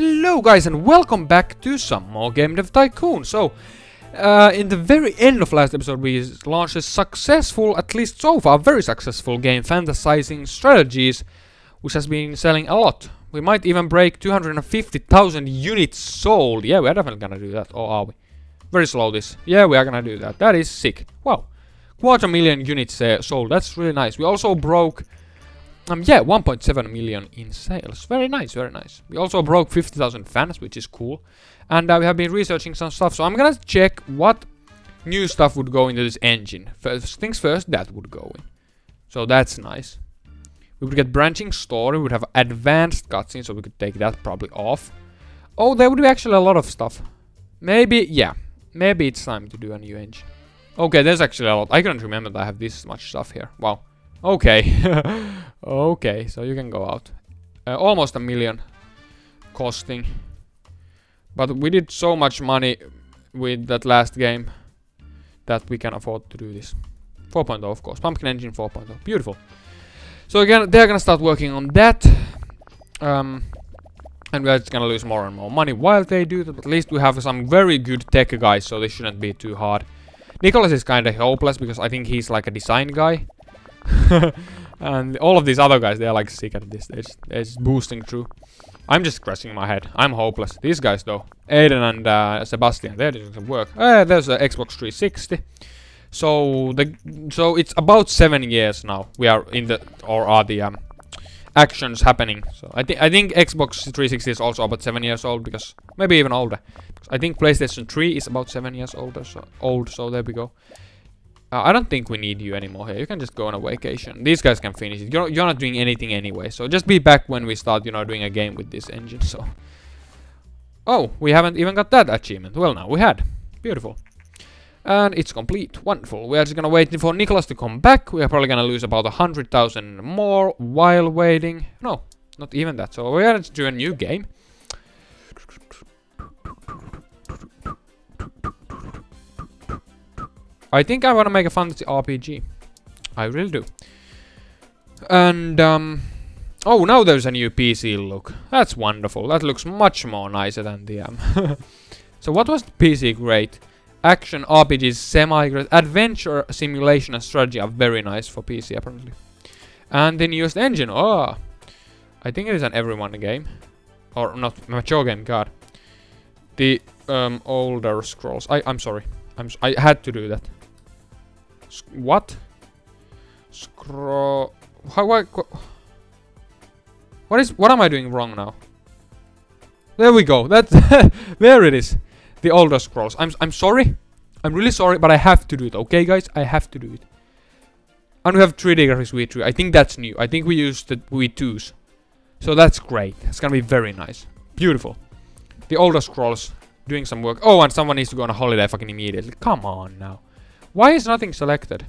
Hello guys and welcome back to some more Game Dev Tycoon. So, in the very end of last episode we launched a successful, at least so far, very successful game, Fantasizing Strategies, which has been selling a lot. We might even break 250,000 units sold. Yeah, we are definitely gonna do that, or are we? Very slow this. Yeah, we are gonna do that. That is sick. Wow. 250,000 units sold. That's really nice. We also broke... yeah, 1.7 million in sales. Very nice, very nice. We also broke 50,000 fans, which is cool. And we have been researching some stuff, so I'm gonna check what new stuff would go into this engine. First things first, that would go in. So that's nice. We would get branching story, we would have advanced cutscenes, so we could take that probably off. Oh, there would be actually a lot of stuff. Maybe, yeah. Maybe it's time to do a new engine. Okay, there's actually a lot. I couldn't remember that I have this much stuff here. Wow. Okay. Okay, so you can go out. Almost a million costing. But we did so much money with that last game that we can afford to do this. 4.0, of course. Pumpkin engine 4.0. Beautiful. So again, they're gonna start working on that. And we're just gonna lose more and more money while they do that. At least we have some very good tech guys, so they shouldn't be too hard. Nicholas is kinda hopeless because I think he's like a design guy. And all of these other guys, they're like sick at this. It's boosting through. I'm just scratching my head. I'm hopeless. These guys though, Aiden and Sebastian, they're doing some work. There's an Xbox 360. So it's about 7 years now. We are in the actions happening. So I think Xbox 360 is also about 7 years old, because maybe even older. I think PlayStation 3 is about 7 years older. So there we go. I don't think we need you anymore here. You can just go on a vacation. These guys can finish it. You're not doing anything anyway. So just be back when we start, you know, doing a game with this engine. So, oh, we haven't even got that achievement. Well, now we had. Beautiful. And it's complete. Wonderful. We are just gonna wait for Nicholas to come back. We are probably gonna lose about 100,000 more while waiting. No, not even that. So we are going to do a new game. I think I want to make a fantasy RPG. I really do. And, oh, now there's a new PC look. That's wonderful. That looks much more nicer than the, So what was the PC great? Action, RPGs, semi-great. Adventure, simulation and strategy are very nice for PC, apparently. And the newest engine. Oh, I think it is an everyone game. Or not, mature game, god. The, Older Scrolls. I'm sorry. I had to do that. What? Scroll. What am I doing wrong now? There we go. That's there it is. The Older Scrolls. I'm sorry. I'm really sorry, but I have to do it. Okay, guys, I have to do it. And we have 3D graphics V2. I think that's new. I think we used the V2s, so that's great. It's gonna be very nice. Beautiful. The Older Scrolls. Doing some work. Oh, and someone needs to go on a holiday fucking immediately. Come on now. Why is nothing selected?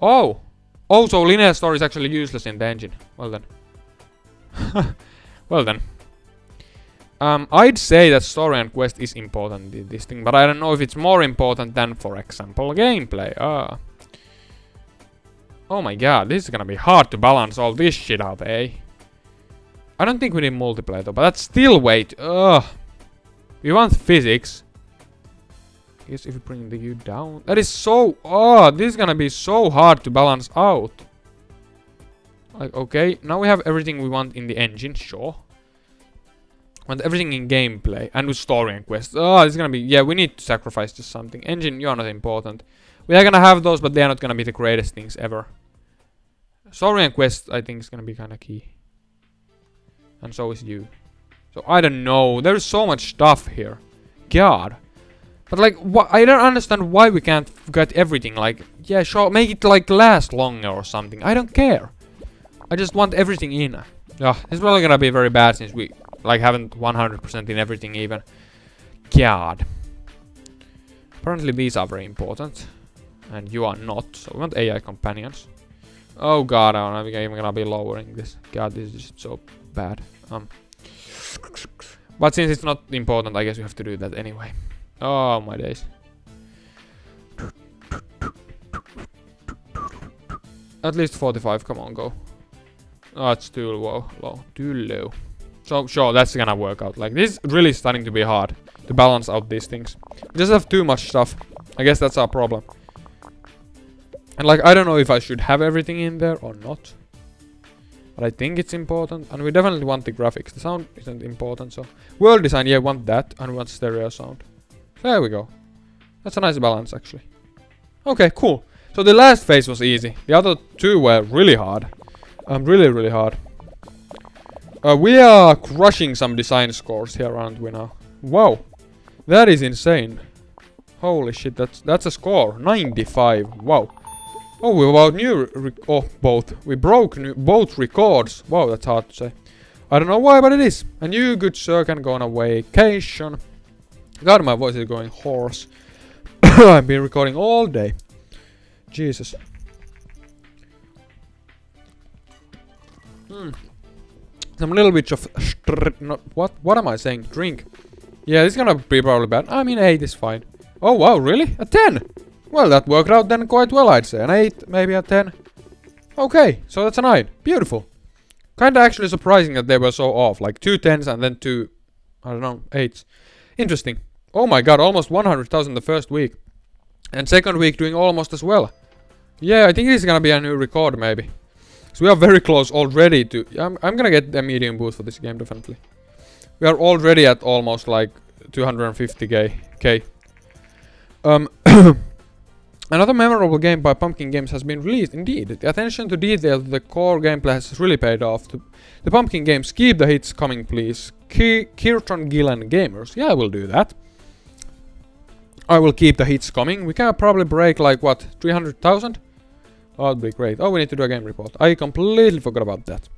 Oh. Also, linear story is actually useless in the engine. Well then. Well then. I'd say that story and quest is important in this thing, but I don't know if it's more important than, for example, gameplay. Oh my god, this is gonna be hard to balance all this shit up, eh? I don't think we need multiplayer though, but that's still weight. Ugh. We want physics. I guess if we bring the U down... That is so... Oh, this is gonna be so hard to balance out. Like, okay, now we have everything we want in the engine, sure. Want everything in gameplay and with story and quests. Oh, this is gonna be... Yeah, we need to sacrifice just something. Engine, you're not important. We are gonna have those, but they are not gonna be the greatest things ever. Story and quests, I think, is gonna be kinda key. And so is you. So I don't know, there's so much stuff here. God. But like, I don't understand why we can't get everything. Like, yeah, sure, make it like last longer or something. I don't care. I just want everything in. Ugh, it's probably gonna be very bad since we like haven't 100% in everything even. God. Apparently these are very important. And you are not, so we want AI companions. Oh god, I don't know, I'm gonna be lowering this. God, this is just so bad. But since it's not important, I guess we have to do that anyway. Oh my days. At least 45, come on, go. Oh, it's too low. Too low. So sure, that's gonna work out. Like, this is really starting to be hard to balance out these things. We just have too much stuff. I guess that's our problem. And like, I don't know if I should have everything in there or not, but I think it's important. And we definitely want the graphics. The sound isn't important, so world design, yeah, want that, and we want stereo sound. There we go. That's a nice balance, actually. Okay, cool. So the last phase was easy. The other two were really hard. Really hard. We are crushing some design scores here, aren't we now? Wow, that is insane. Holy shit, that's a score. 95. Wow. Oh, we about broke both records. Wow, that's hard to say. I don't know why, but it is. And you, good sir, can go on a vacation. God, my voice is going hoarse. I've been recording all day. Jesus. Some little bit of what am I saying? Drink. Yeah, this is gonna be probably bad. I mean, 8 is fine. Oh wow, really? A 10? Well, that worked out then quite well, I'd say. An 8, maybe a 10. Okay, so that's a 9. Beautiful. Kinda actually surprising that they were so off. Like, 2 10s and then 2, I don't know, 8s. Interesting. Oh my god, almost 100,000 the first week. And second week doing almost as well. Yeah, I think this is gonna be a new record, maybe. So we are very close already to... I'm gonna get a medium boost for this game, definitely. We are already at almost like 250k. Another memorable game by Pumpkin Games has been released, indeed. The attention to detail of the core gameplay has really paid off. The Pumpkin Games, keep the hits coming, please. Kirton Gillen Gamers. Yeah, I will do that. I will keep the hits coming. We can probably break like, what, 300,000? Oh, that'd be great. Oh, we need to do a game report. I completely forgot about that.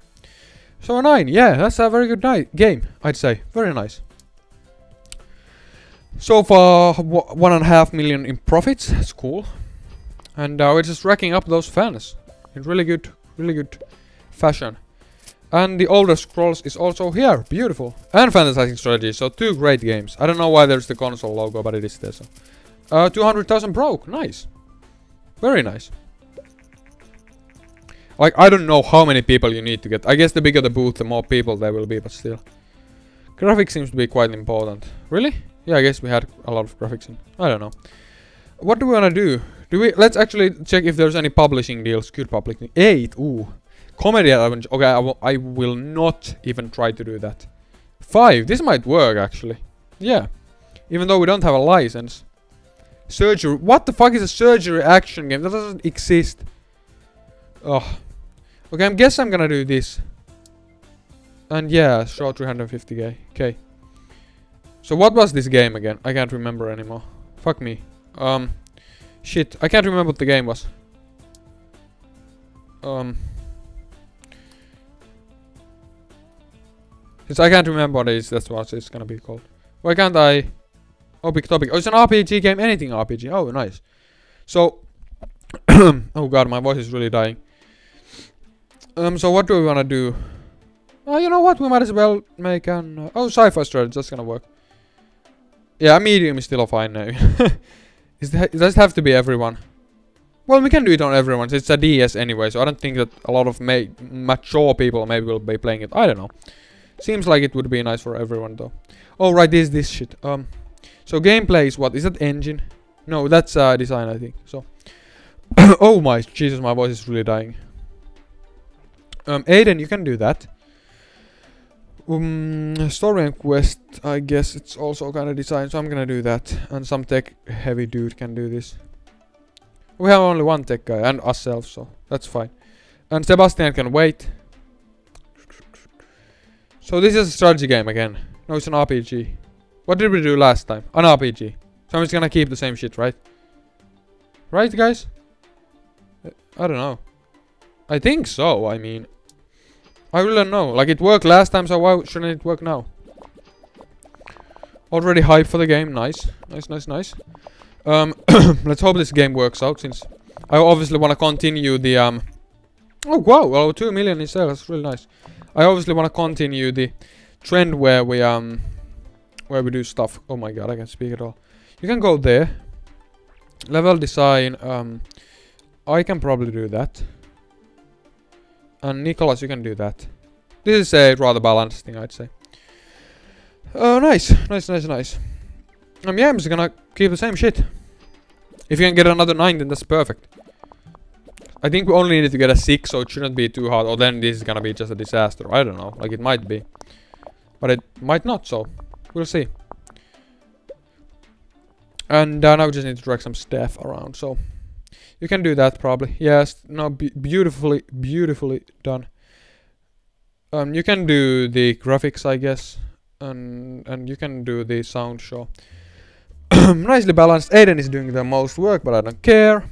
So a 9, yeah, that's a very good game, I'd say. Very nice. So far, 1.5 million in profits. That's cool. And we're just racking up those fans in really good fashion. And The Older Scrolls is also here. Beautiful. And Fantasizing Strategies, so 2 great games. I don't know why there's the console logo, but it is there. So. 200,000 broke. Nice. Very nice. Like, I don't know how many people you need to get. I guess the bigger the booth, the more people there will be, but still. Graphics seems to be quite important. Really? Yeah, I guess we had a lot of graphics in. I don't know. What do we wanna do? Let's actually check if there's any publishing deals. Good publishing. 8, ooh. Comedy Adventure. Okay, I will not even try to do that. 5, this might work, actually. Yeah. Even though we don't have a license. Surgery. What the fuck is a surgery action game? That doesn't exist. Ugh. Okay, I guess I'm gonna do this. And yeah, short 350k. Okay. So what was this game again? I can't remember anymore. Fuck me. Shit, I can't remember what the game was. Since I can't remember what it is, that's what it's gonna be called. Why can't I... Oh, big topic. Oh, it's an RPG game. Anything RPG. Oh, nice. So... oh god, my voice is really dying. So what do we wanna do? Oh, you know what? We might as well make an... sci-fi strategy. That's gonna work. Yeah, a medium is still a fine name. It doesn't have to be everyone. Well, we can do it on everyone. It's a DS anyway, so I don't think that a lot of mature people maybe will be playing it. I don't know. Seems like it would be nice for everyone, though. Oh, right, this shit. So gameplay is what? Is that engine? No, that's design, I think. So... oh my... Jesus, my voice is really dying. Aiden, you can do that. Story and quest, I guess it's also kind of design, so I'm gonna do that. And some tech-heavy dude can do this. We have only one tech guy, and ourselves, so that's fine. And Sebastian can wait. So this is a strategy game again. No, it's an RPG. What did we do last time? An RPG. So I'm just gonna keep the same shit, right? Right, guys? I don't know. I think so, I mean. I really don't know. Like, it worked last time, so why shouldn't it work now? Already hyped for the game. Nice. Nice. Let's hope this game works out, since I obviously want to continue the... Oh, wow! Well, 2 million in sales. That's really nice. I obviously want to continue the trend where we, do stuff. Oh my god, I can't speak at all. You can go there. Level design, I can probably do that. And Nicholas, you can do that. This is a rather balanced thing, I'd say. Oh, nice. Yeah, I'm just gonna keep the same shit. If you can get another 9, then that's perfect. I think we only need to get a 6, so it shouldn't be too hard. Or then this is gonna be just a disaster. I don't know. Like, it might be. But it might not, so we'll see. And now we just need to drag some staff around, so... You can do that, probably. Yes, no, beautifully done. You can do the graphics, I guess. And you can do the sound show. Nicely balanced. Aiden is doing the most work, but I don't care.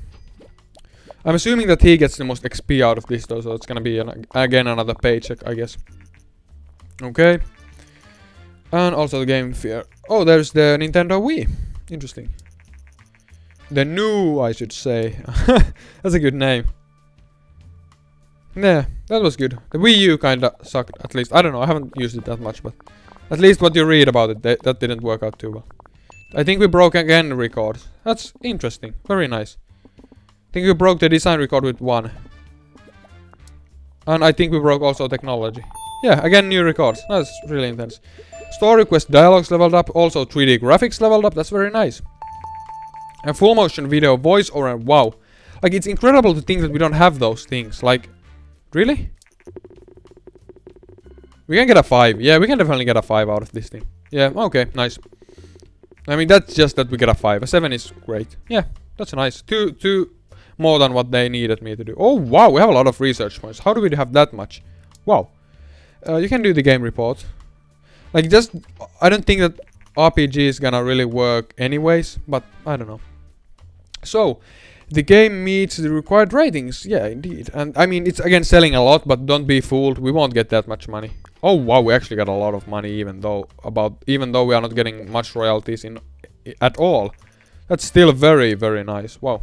I'm assuming that he gets the most XP out of this though, so it's gonna be again another paycheck, I guess. Okay. And also the Game Fear. Oh, there's the Nintendo Wii. Interesting. The new, I should say. That's a good name. Yeah, that was good. The Wii U kinda sucked, at least. I don't know, I haven't used it that much, but... At least what you read about it, that didn't work out too well. I think we broke again records. That's interesting. Very nice. I think we broke the design record with 1. And I think we broke also technology. Yeah, again new records. That's really intense. Story quest dialogues leveled up. Also 3D graphics leveled up. That's very nice. And full motion video voice over and wow. Like, it's incredible to think that we don't have those things. Like, really? We can get a 5. Yeah, we can definitely get a 5 out of this thing. Yeah, okay, nice. I mean, that's just that we get a 5. A 7 is great. Yeah, that's nice. Two more than what they needed me to do. Oh, wow, we have a lot of research points. How do we have that much? Wow. You can do the game report. Like, just... I don't think that RPG is gonna really work anyways, but I don't know. So... The game meets the required ratings. Yeah, indeed. And, I mean, it's again selling a lot, but don't be fooled. We won't get that much money. Oh, wow, we actually got a lot of money, even though we are not getting much royalties in at all. That's still very, very nice. Wow.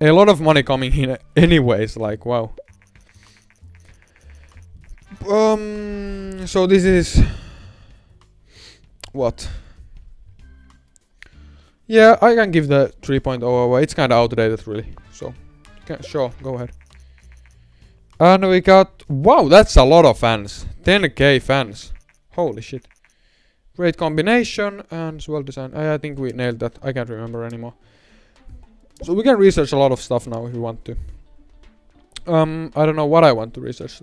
A lot of money coming in anyways, like, wow. So this is... What? Yeah, I can give the 3.0 away. It's kind of outdated, really. So, sure, go ahead. And we got... Wow, that's a lot of fans. 10k fans. Holy shit. Great combination and well designed. I think we nailed that. I can't remember anymore. So we can research a lot of stuff now if we want to. I don't know what I want to research,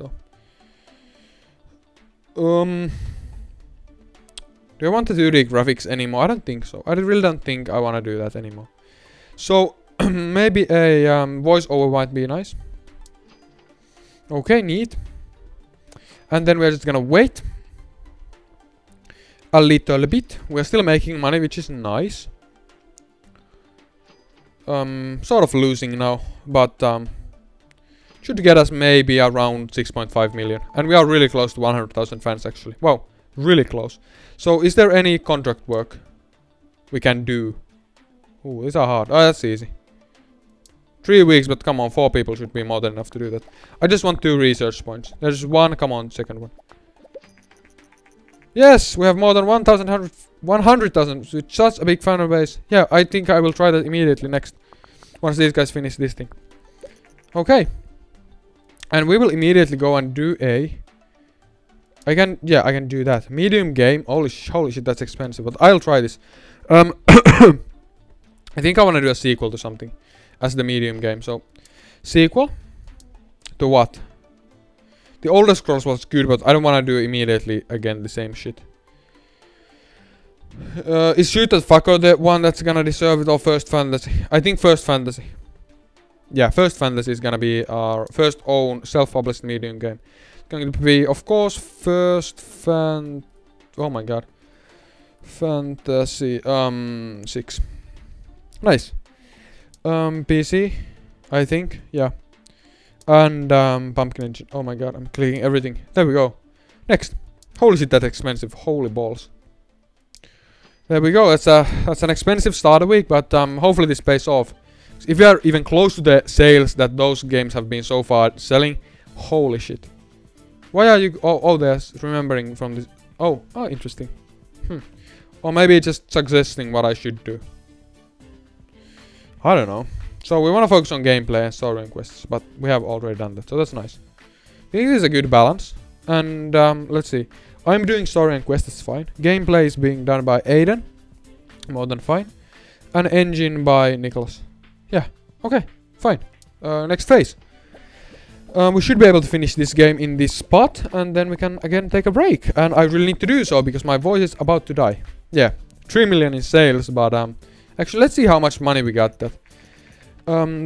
though. Do I want to do the graphics anymore? I don't think so. I really don't think I want to do that anymore. So, maybe a voiceover might be nice. Okay, neat. And then we're just gonna wait. A little bit. We're still making money, which is nice. Sort of losing now, but should get us maybe around 6.5 million. And we are really close to 100,000 fans, actually. Wow. Really close. So, is there any contract work we can do? Ooh, these are hard. Oh, that's easy. 3 weeks, but come on, 4 people should be more than enough to do that. I just want 2 research points. There's 1, come on, second one. Yes, we have more than 100,000 with such a big fan base. Yeah, I think I will try that immediately next. Once these guys finish this thing. Okay. And we will immediately go and do a... I can do that. Medium game. Holy shit, that's expensive. But I'll try this. I think I want to do a sequel to something. As the medium game. So, sequel? To what? The Older Scrolls was good, but I don't want to do immediately again the same shit. Is Shoot at Fucker the one that's gonna deserve it or First Fantasy? I think First Fantasy. Yeah, First Fantasy is gonna be our first own self-published medium game. Going to be, of course, First Fantasy 6. Nice. PC, I think, yeah. And Pumpkin Engine. Oh my god, I'm clicking everything. There we go. Next. Holy shit, that's expensive. Holy balls. There we go. That's an expensive start a week, but hopefully this pays off. If we are even close to the sales that those games have been so far selling, holy shit. Why are you... Oh, they're remembering from this... Oh, interesting. Or maybe it's just suggesting what I should do. I don't know. So, we want to focus on gameplay and story and quests, but we have already done that, so that's nice. I think this is a good balance. And, let's see. I'm doing story and quest, it's fine. Gameplay is being done by Aiden, more than fine. And engine by Nicholas. Yeah, okay, fine. Next phase. We should be able to finish this game in this spot, and then we can again take a break. And I really need to do so, because my voice is about to die. Yeah, 3 million in sales, but actually, let's see how much money we got that.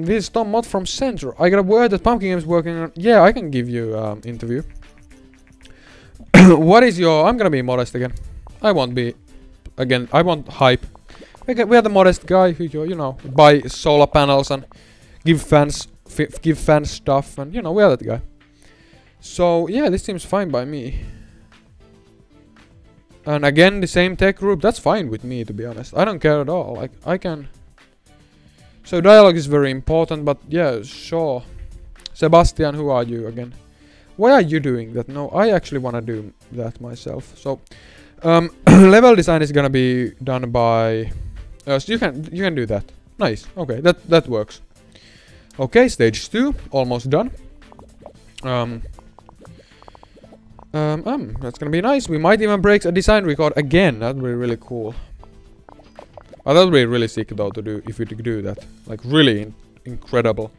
This is Tom Mott from Central. I got a word that Pumpkin Games is working on... Yeah, I can give you an interview. What is your... I'm gonna be modest again. I won't be... Again, I won't hype. We are the modest guy who, you know, buy solar panels and give fans stuff, and, you know, we are that guy. So, yeah, this seems fine by me. And again, the same tech group, that's fine with me, to be honest. I don't care at all, like, I can... So, dialogue is very important, but, yeah, sure. Sebastian, who are you again? Why are you doing that? No, I actually want to do that myself. So, level design is gonna be done by... so you can do that. Nice. Okay, that works. Okay, stage 2, almost done. That's gonna be nice. We might even break a design record again. That'd be really cool. That'd be really sick though to do if we could do that. Like really incredible.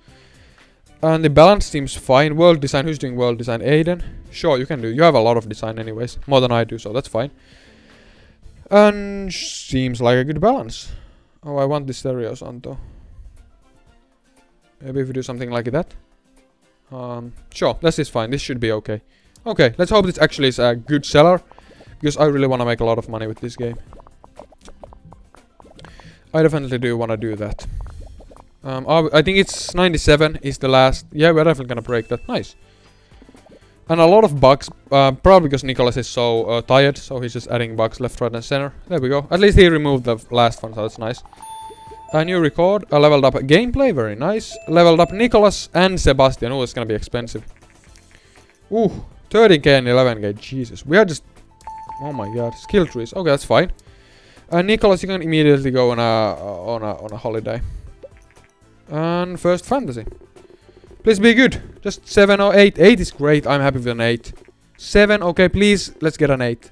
And the balance seems fine. World design, who's doing world design? Aiden. Sure, you can do. You have a lot of design anyways. More than I do, so that's fine. And seems like a good balance. Oh, I want the stereo sound though. Maybe if we do something like that. Sure, this is fine. This should be okay. Okay, let's hope this actually is a good seller. Because I really want to make a lot of money with this game. I definitely do want to do that. I think it's 97 is the last. Yeah, we're definitely gonna break that. Nice. And a lot of bugs. Probably because Nicholas is so tired. So he's just adding bugs left, right and center. There we go. At least he removed the last one. So that's nice. A new record. I leveled up gameplay. Very nice. Leveled up Nicholas and Sebastian. Oh, it's gonna be expensive. Ooh. 30k and 11k. Jesus. We are just... Oh my god. Skill trees. Okay, that's fine. Nicholas, you can immediately go on a holiday. And First Fantasy. Please be good. Just 7 or 8. 8 is great. I'm happy with an 8. 7. Okay, please. Let's get an 8.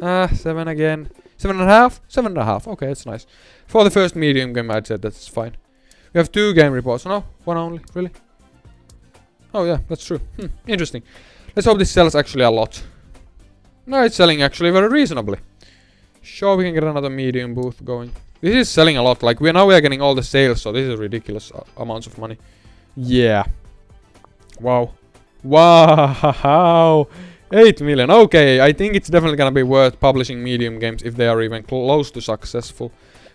7 again. 7.5? 7.5. Okay, that's nice. For the first medium game, I'd say that's fine. We have 2 game reports. No? One only? Really? Oh, yeah. That's true. Interesting. Let's hope this sells actually a lot. No, it's selling actually very reasonably. Sure, we can get another medium booth going. This is selling a lot. Like, we are getting all the sales, so this is ridiculous amounts of money. Yeah. Wow. Wow. 8 million. Okay, I think it's definitely gonna be worth publishing medium games if they are even close to successful.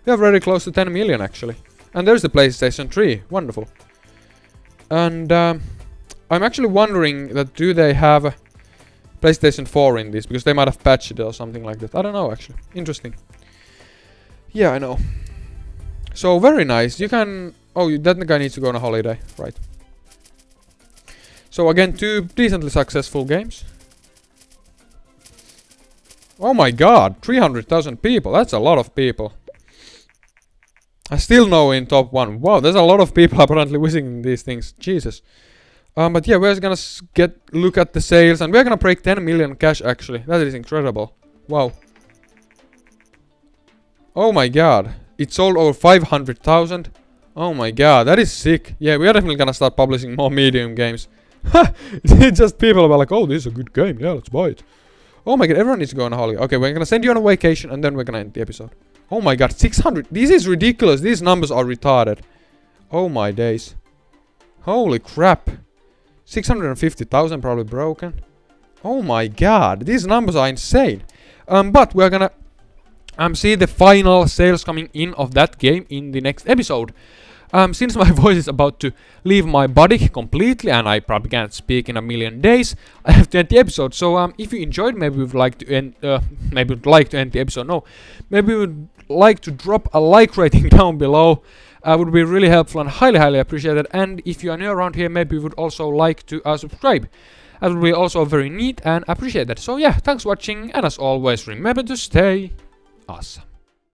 We are very close to 10 million, actually. And there's the PlayStation 3. Wonderful. And, I'm actually wondering that do they have a PlayStation 4 in this? Because they might have patched it or something like that. I don't know, actually. Interesting. Yeah, I know. So, very nice. You can... Oh, that guy needs to go on a holiday. Right. So, again, 2 decently successful games. Oh my god. 300,000 people. That's a lot of people. I still know in top 1. Wow, there's a lot of people apparently wishing these things. Jesus. But yeah, we're just gonna look at the sales. And we're gonna break 10 million cash, actually. That is incredible. Wow. Oh my god, it sold over 500,000. Oh my god, that is sick. Yeah, we are definitely gonna start publishing more medium games. It's just people are like, oh, this is a good game. Yeah, let's buy it. Oh my god, everyone needs to go on a holiday. Okay, we're gonna send you on a vacation and then we're gonna end the episode. Oh my god, 600. This is ridiculous. These numbers are retarded. Oh my days. Holy crap. 650,000 probably broken. Oh my god, these numbers are insane. But we're gonna... see the final sales coming in of that game in the next episode. Since my voice is about to leave my body completely and I probably can't speak in a million days, I have to end the episode. So if you enjoyed, maybe we'd like to end the episode. No, maybe we'd like to drop a like rating down below. Would be really helpful and highly appreciated. And if you are new around here, maybe you would also like to subscribe. That would be also very neat and appreciated. So yeah, thanks for watching, and as always, remember to stay awesome.